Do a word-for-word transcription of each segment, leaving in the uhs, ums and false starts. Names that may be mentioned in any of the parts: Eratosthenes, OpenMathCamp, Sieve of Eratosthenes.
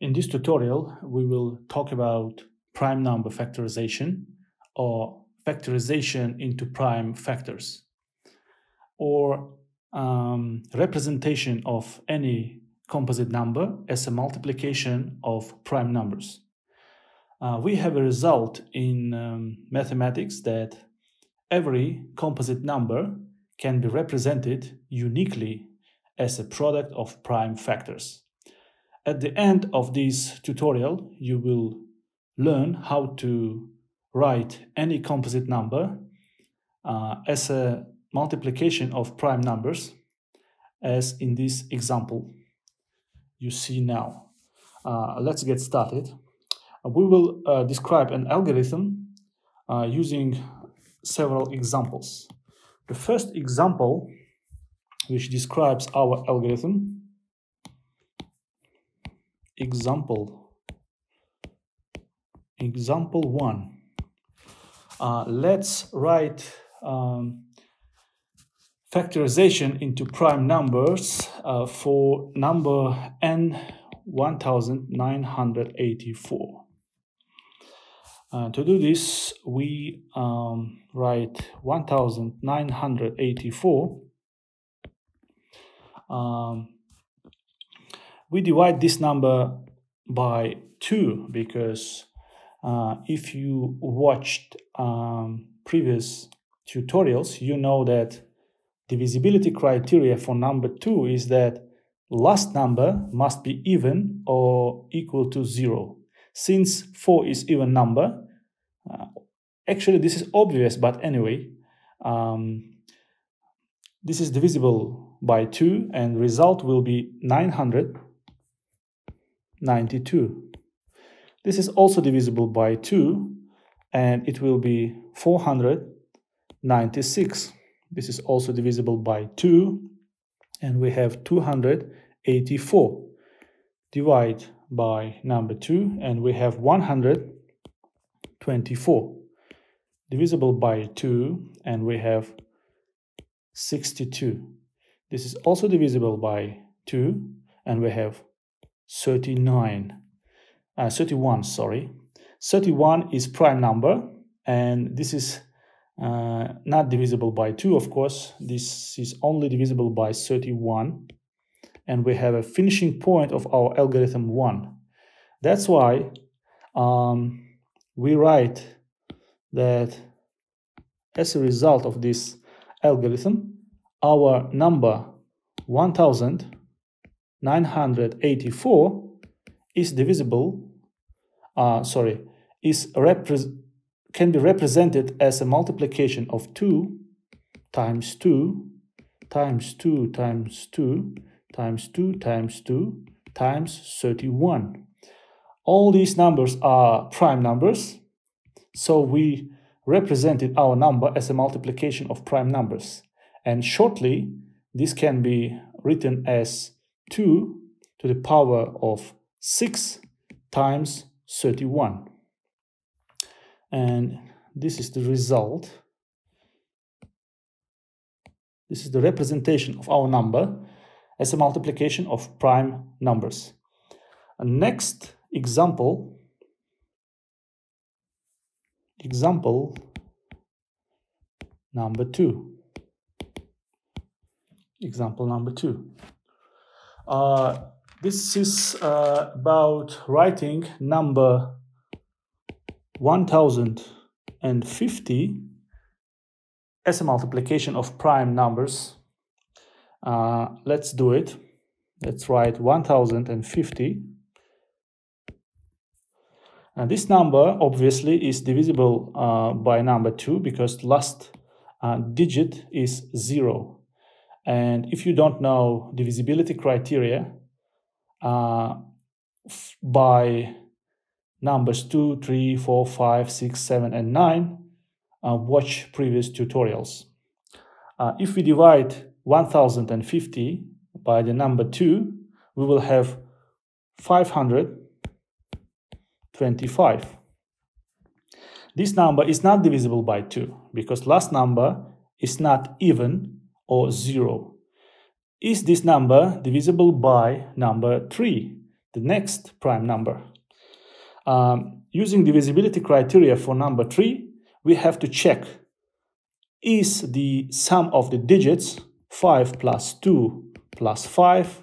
In this tutorial, we will talk about prime number factorization, or factorization into prime factors, or um, representation of any composite number as a multiplication of prime numbers. Uh, we have a result in um, mathematics that every composite number can be represented uniquely as a product of prime factors. At the end of this tutorial, you will learn how to write any composite number uh, as a multiplication of prime numbers, as in this example you see now. Uh, let's get started. We will uh, describe an algorithm uh, using several examples. The first example, which describes our algorithm, example, example one. Uh, let's write um, factorization into prime numbers uh, for number n one thousand nine hundred eighty-four. Uh, to do this, we um, write one thousand nine hundred eighty-four. Um, we divide this number by two because uh, if you watched um, previous tutorials, you know that divisibility criteria for number two is that last number must be even or equal to zero. Since four is even number, uh, actually this is obvious, but anyway, um, this is divisible by two and result will be nine hundred ninety-two. This is also divisible by two and it will be four hundred ninety-six. This is also divisible by two and we have two hundred eighty-four. Divide by number two and we have one hundred twenty-four, divisible by two and we have sixty-two. This is also divisible by two and we have thirty-nine uh, thirty-one sorry. Thirty-one is prime number and this is uh, not divisible by two, of course. This is only divisible by thirty-one. And we have a finishing point of our algorithm one. That's why um, we write that as a result of this algorithm, our number one thousand nine hundred eighty-four is divisible. Uh, sorry, is can be represented as a multiplication of two times two times two times two. Times two times two times thirty-one. All these numbers are prime numbers, so we represented our number as a multiplication of prime numbers. And shortly, this can be written as two to the power of six times thirty-one. And this is the result. This is the representation of our number as a multiplication of prime numbers. Next example, example number two. Example number two. Uh, this is uh, about writing number one thousand fifty as a multiplication of prime numbers. Uh, let's do it. Let's write one thousand fifty. And this number obviously is divisible uh, by number two because last uh, digit is zero. And if you don't know divisibility criteria, uh, by numbers two, three, four, five, six, seven, and nine, uh, watch previous tutorials. Uh, if we divide one thousand fifty by the number two, we will have five hundred twenty-five. This number is not divisible by two because last number is not even or zero. Is this number divisible by number three? the next prime number. Um, using divisibility criteria for number three, we have to check, is the sum of the digits five plus two plus five,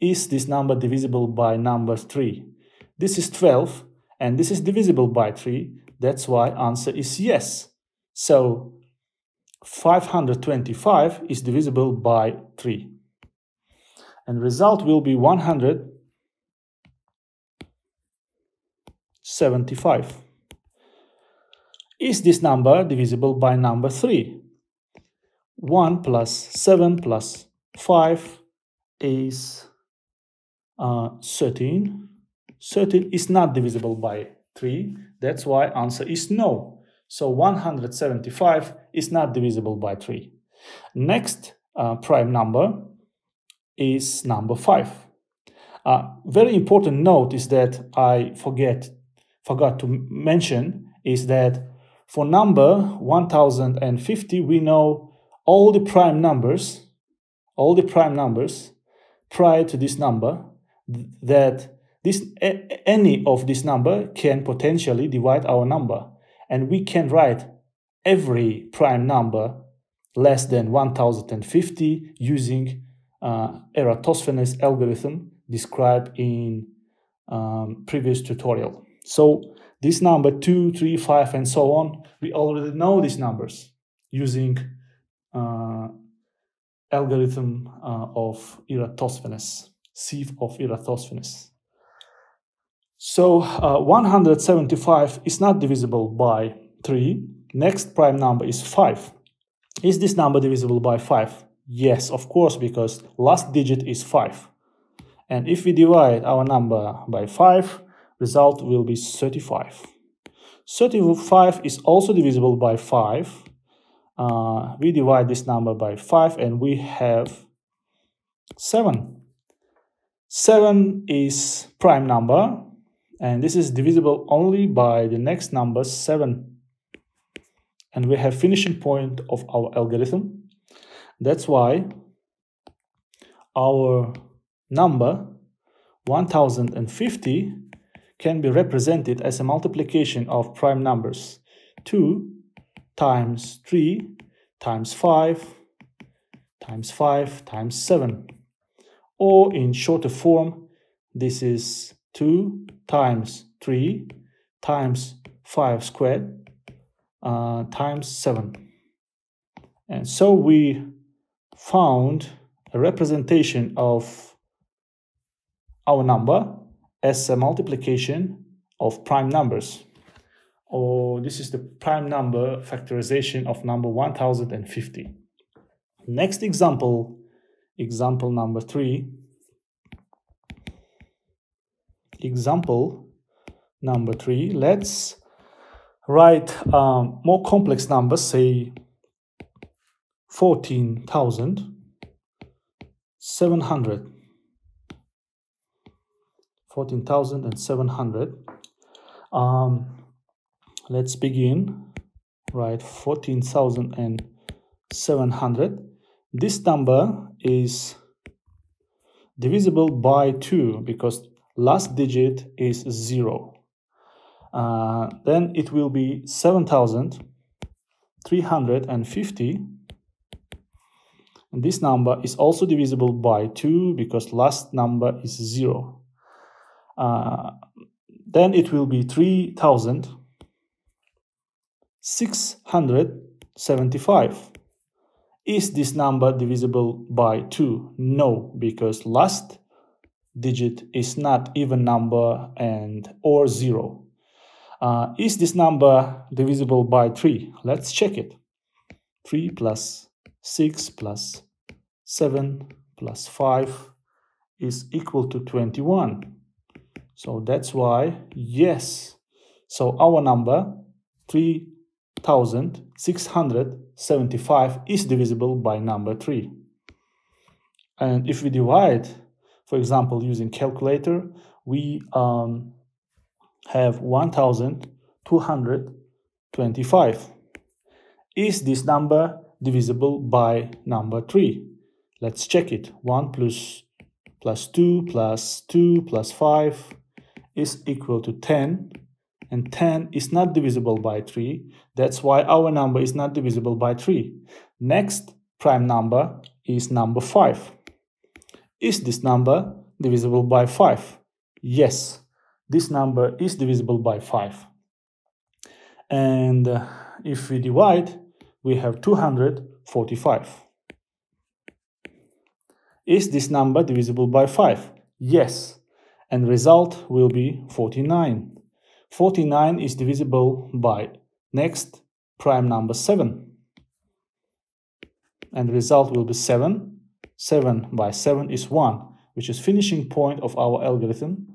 is this number divisible by number three? This is twelve, and this is divisible by three. That's why answer is yes. So five hundred twenty-five is divisible by three. And result will be one hundred seventy-five. Is this number divisible by number three? one plus seven plus five is uh, thirteen. thirteen is not divisible by three. That's why answer is no. So one hundred seventy-five is not divisible by three. Next uh, prime number is number five. Uh, very important note is that I forget, forgot to mention is that for number one thousand fifty, we know all the prime numbers, all the prime numbers prior to this number, that this, any of this number can potentially divide our number. And we can write every prime number less than one thousand fifty using uh, Eratosthenes algorithm described in um, previous tutorial. So this number two, three, five and so on, we already know these numbers using uh, algorithm uh, of Eratosthenes, Sieve of Eratosthenes. So uh, one hundred seventy-five is not divisible by three. Next prime number is five. Is this number divisible by five? Yes, of course, because last digit is five. And if we divide our number by five, result will be thirty-five. thirty-five is also divisible by five. Uh, we divide this number by five and we have seven. seven is prime number. And this is divisible only by the next number, seven. And we have finishing point of our algorithm. That's why our number one thousand fifty can be represented as a multiplication of prime numbers two times three times five times five times seven. Or in shorter form, this is two times three times five squared uh, times seven. And so we found a representation of our number as a multiplication of prime numbers. Or this is the prime number factorization of number one thousand fifty. Next example, example number three. Example number three, let's write um, more complex numbers, say fourteen thousand seven hundred. fourteen thousand seven hundred. Um, let's begin. Write fourteen thousand seven hundred. This number is divisible by two because last digit is zero. Uh, then it will be seven thousand three hundred fifty. And this number is also divisible by two because last number is zero. Uh, then it will be three thousand six hundred seventy-five. Is this number divisible by two? No, because last digit is not even number and or zero. Uh, is this number divisible by three? Let's check it. three plus six plus seven plus five is equal to twenty-one. So that's why yes. So our number three thousand six hundred seventy-five is divisible by number three. And if we divide, for example, using calculator, we um, have one thousand two hundred twenty-five. Is this number divisible by number three? Let's check it. 1 plus plus two plus two plus five is equal to ten. And ten is not divisible by three. That's why our number is not divisible by three. Next prime number is number five. Is this number divisible by five? Yes, this number is divisible by five. And uh, if we divide, we have two hundred forty-five. Is this number divisible by five? Yes, and result will be forty-nine. forty-nine is divisible by next prime number seven. And result will be seven. seven by seven is one, which is finishing point of our algorithm.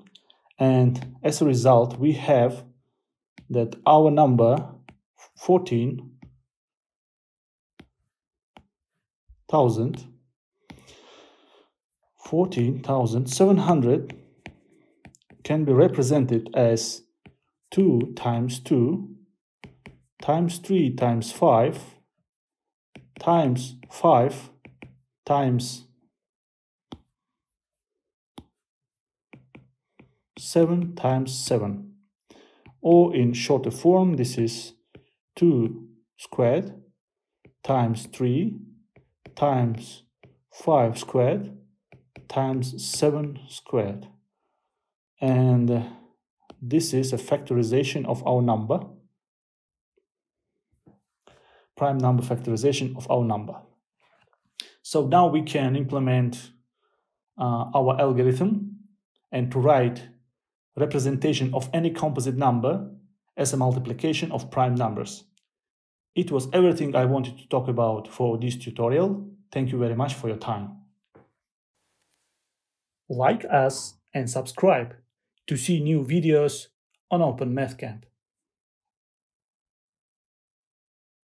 And as a result, we have that our number fourteen thousand fourteen thousand seven hundred can be represented as two times two times three times five times five times seven times seven. Or in shorter form, this is two squared times three times five squared times seven squared. And uh, this is a factorization of our number, prime number factorization of our number. So now we can implement uh, our algorithm and to write representation of any composite number as a multiplication of prime numbers. It was everything I wanted to talk about for this tutorial. Thank you very much for your time. Like us and subscribe to see new videos on OpenMathCamp.